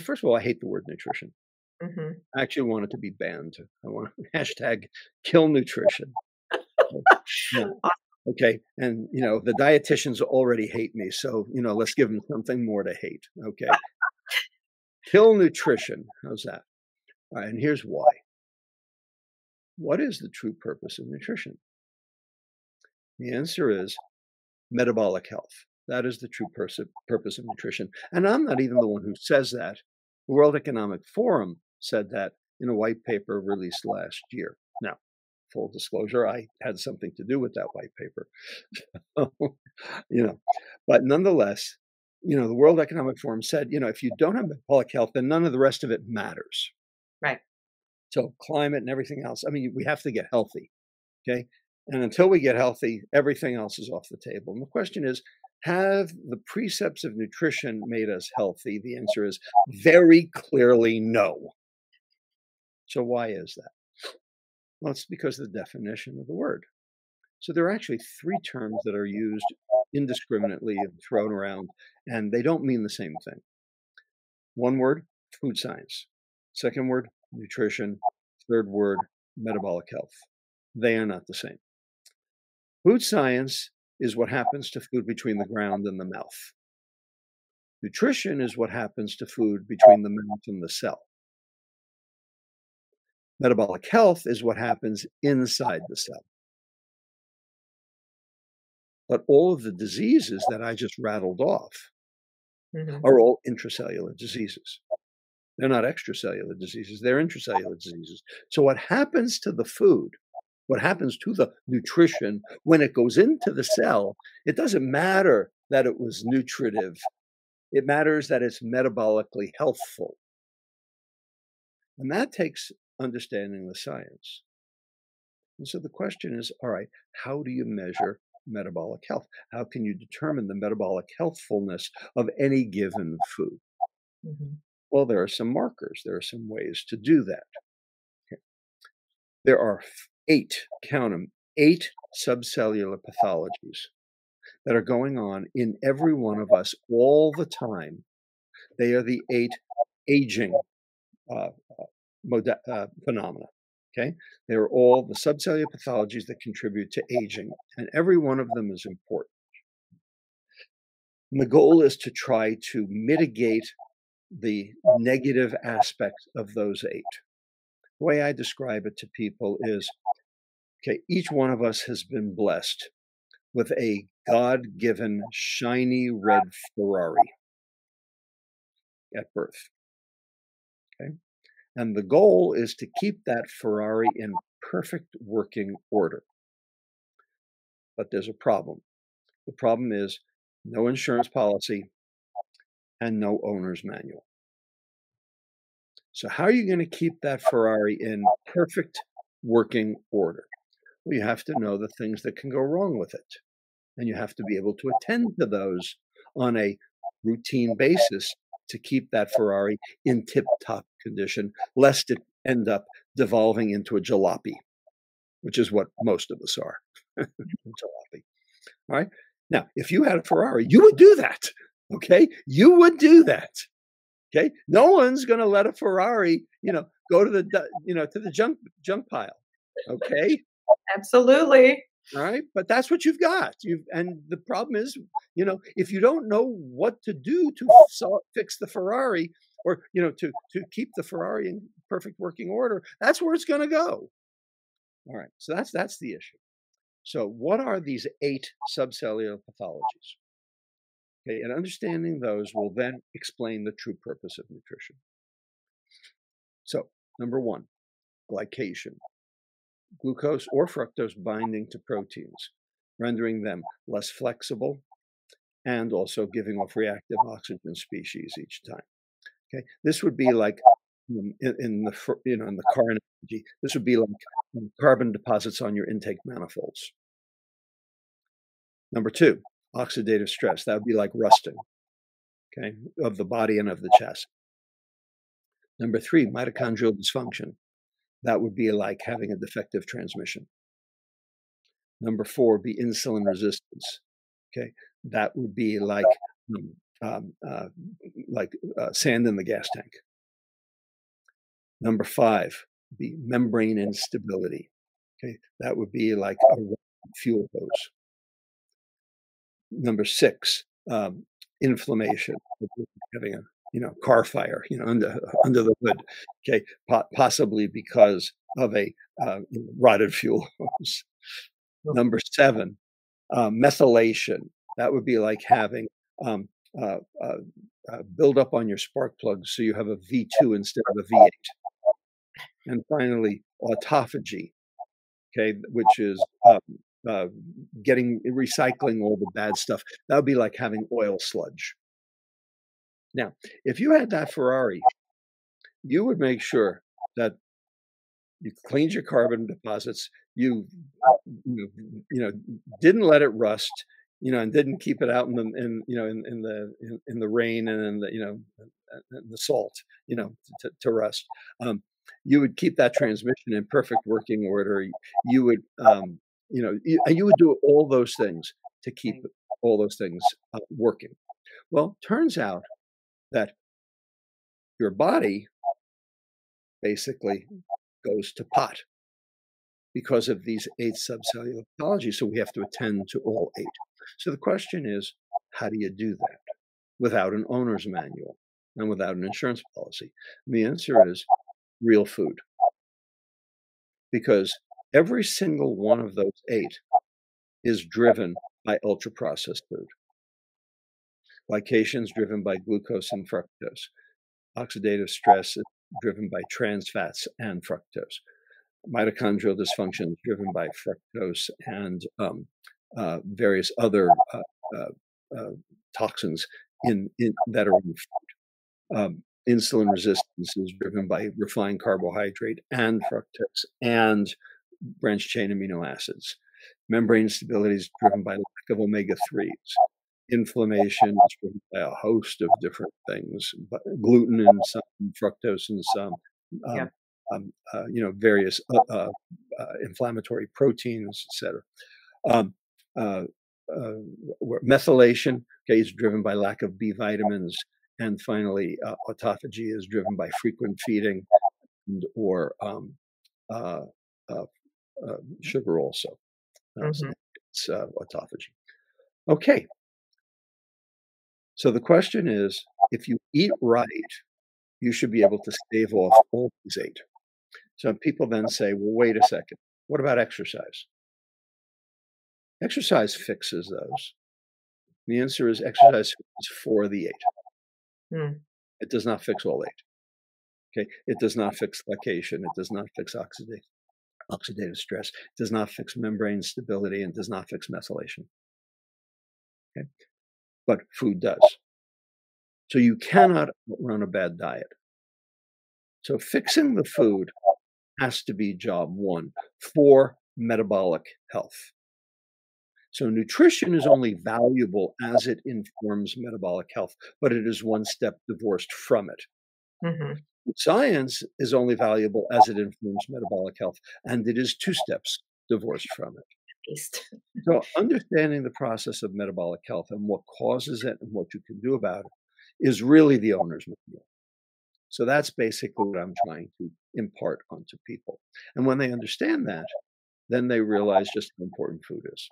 First of all, I hate the word nutrition. Mm-hmm. I actually want it to be banned. I want hashtag kill nutrition. No. Okay. And, you know, the dietitians already hate me. So, you know, let's give them something more to hate. Okay. Kill nutrition. How's that? All right. And here's why. What is the true purpose of nutrition? The answer is metabolic health. That is the true purpose of nutrition. And I'm not even the one who says that. The World Economic Forum said that in a white paper released last year. Now, full disclosure, I had something to do with that white paper. You know, but nonetheless, you know, the World Economic Forum said, you know, if you don't have metabolic health, then none of the rest of it matters. Right. So climate and everything else. I mean, we have to get healthy. Okay. And until we get healthy, everything else is off the table. And the question is, have the precepts of nutrition made us healthy? The answer is very clearly no. So why is that? Well, it's because of the definition of the word. So there are actually three terms that are used indiscriminately and thrown around, and they don't mean the same thing. One word, food science. Second word, nutrition. Third word, metabolic health. They are not the same. Food science is what happens to food between the ground and the mouth. Nutrition is what happens to food between the mouth and the cell. Metabolic health is what happens inside the cell. But all of the diseases that I just rattled off mm-hmm. are all intracellular diseases. They're not extracellular diseases, they're intracellular diseases. So what happens to the food, what happens to the nutrition when it goes into the cell, it doesn't matter that it was nutritive. It matters that it's metabolically healthful. And that takes understanding the science. And so the question is, all right, how do you measure metabolic health? How can you determine the metabolic healthfulness of any given food? Mm-hmm. Well, there are some markers. There are some ways to do that. Okay. There are eight subcellular pathologies that are going on in every one of us all the time. They are the eight aging phenomena. Okay, they're all the subcellular pathologies that contribute to aging, and every one of them is important. And the goal is to try to mitigate the negative aspects of those eight. The way I describe it to people is, okay, each one of us has been blessed with a God-given shiny red Ferrari at birth. Okay? And the goal is to keep that Ferrari in perfect working order. But there's a problem. The problem is no insurance policy and no owner's manual. So how are you going to keep that Ferrari in perfect working order? Well, you have to know the things that can go wrong with it. And you have to be able to attend to those on a routine basis to keep that Ferrari in tip-top condition, lest it end up devolving into a jalopy, which is what most of us are. Jalopy. All right. Now, if you had a Ferrari, you would do that. Okay. You would do that. Okay. No one's going to let a Ferrari, you know, go to the, you know, to the junk pile. Okay. Absolutely. All right. But that's what you've got. And the problem is, you know, if you don't know what to do to fix the Ferrari or, you know, to keep the Ferrari in perfect working order, that's where it's going to go. All right. So that's the issue. So what are these eight subcellular pathologies? Okay, and understanding those will then explain the true purpose of nutrition. So, number one, glycation. Glucose or fructose binding to proteins, rendering them less flexible and also giving off reactive oxygen species each time. Okay, this would be like in the car analogy, this would be like carbon deposits on your intake manifolds. Number two, oxidative stress. That would be like rusting, okay, of the body and of the chassis. Number three, mitochondrial dysfunction. That would be like having a defective transmission. Number four would be insulin resistance. Okay, that would be like sand in the gas tank. Number five, the membrane instability. Okay, that would be like a fuel hose. Number six, inflammation, having a car fire under the hood. Okay, possibly because of a rotted fuel hose. Number seven, methylation. That would be like having build up on your spark plugs, so you have a V2 instead of a V8. And finally, autophagy, okay, which is recycling all the bad stuff. That would be like having oil sludge. Now, if you had that Ferrari, you would make sure that you cleaned your carbon deposits, you didn't let it rust, and didn't keep it out in the rain and in the the salt, to rust. You would keep that transmission in perfect working order. You would, you would do all those things to keep all those things working. Well, turns out that your body basically goes to pot because of these 8 subcellular pathologies. So we have to attend to all 8. So the question is, how do you do that without an owner's manual and without an insurance policy? And the answer is real food. Because every single one of those 8 is driven by ultra-processed food. Glycation is driven by glucose and fructose. Oxidative stress is driven by trans fats and fructose. Mitochondrial dysfunction is driven by fructose and various other toxins that are in food. Insulin resistance is driven by refined carbohydrate and fructose and branch-chain amino acids. Membrane instability is driven by lack of omega-3s. Inflammation is driven by a host of different things, but gluten and some, fructose and some, various inflammatory proteins, etc. Methylation, okay, is driven by lack of B vitamins. And finally, autophagy is driven by frequent feeding or sugar also. It's autophagy. Okay. So the question is, if you eat right, you should be able to stave off all these 8. So people then say, well, wait a second. What about exercise? Exercise fixes those. The answer is exercise fixes 4 of the 8. It does not fix all 8. Okay, it does not fix glycation. It does not fix oxidative stress. It does not fix membrane stability, and does not fix methylation. Okay, but food does. So you cannot run a bad diet. So fixing the food has to be job 1 for metabolic health. So nutrition is only valuable as it informs metabolic health, but it is one step divorced from it. Science is only valuable as it informs metabolic health, and it is 2 steps divorced from it. So understanding the process of metabolic health and what causes it and what you can do about it is really the owner's manual. So that's basically what I'm trying to impart onto people. And when they understand that, then they realize just how important food is.